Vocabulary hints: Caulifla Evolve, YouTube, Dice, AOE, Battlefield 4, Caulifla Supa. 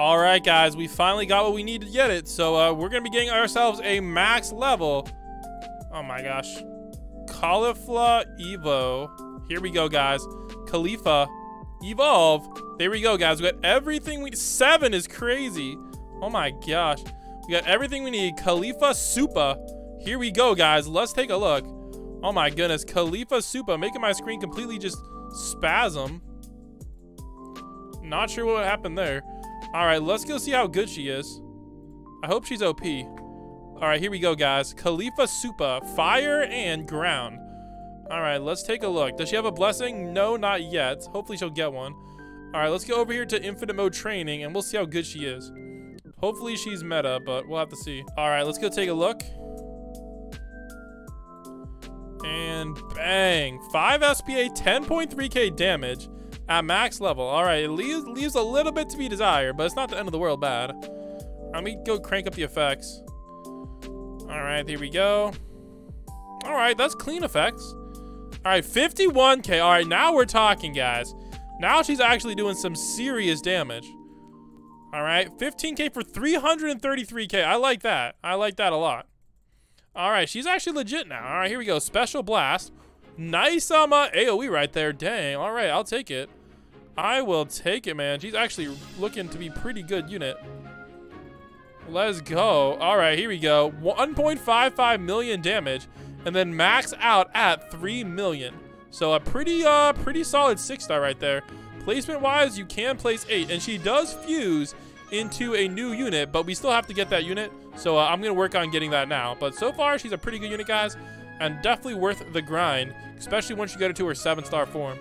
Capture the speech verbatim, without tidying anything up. All right, guys, we finally got what we needed to get it. So uh, we're gonna be getting ourselves a max level. Oh my gosh. Caulifla Evo. Here we go, guys. Caulifla Evolve. There we go, guys. We got everything we, seven is crazy. Oh my gosh. We got everything we need. Caulifla Supa. Here we go, guys. Let's take a look. Oh my goodness. Caulifla Supa, making my screen completely just spasm. Not sure what happened there. All right, let's go see how good she is. I hope she's O P. All right, here we go, guys. Caulifla Supa, fire and ground. All right, let's take a look. Does she have a blessing? No, not yet. Hopefully she'll get one. All right, let's go over here to infinite mode training and we'll see how good she is. Hopefully she's meta, but we'll have to see. All right, let's go take a look. And bang, five S P A, ten point three K damage. At max level. All right, it leaves, leaves a little bit to be desired, but it's not the end of the world bad. Let me go crank up the effects. All right, here we go. All right, that's clean effects. All right, fifty-one K. All right, now we're talking, guys. Now she's actually doing some serious damage. All right, fifteen K for three hundred thirty-three K. I like that. I like that a lot. All right, she's actually legit now. All right, here we go. Special blast. Nice um, uh, A O E right there. Dang. All right, I'll take it. I will take it, man. She's actually looking to be pretty good unit. Let's go. All right, here we go. one point five five million damage, and then max out at three million. So a pretty, uh, pretty solid six star right there. Placement-wise, you can place eight, and she does fuse into a new unit, but we still have to get that unit. So uh, I'm gonna work on getting that now. But so far, she's a pretty good unit, guys, and definitely worth the grind, especially once you get her to her seven star form.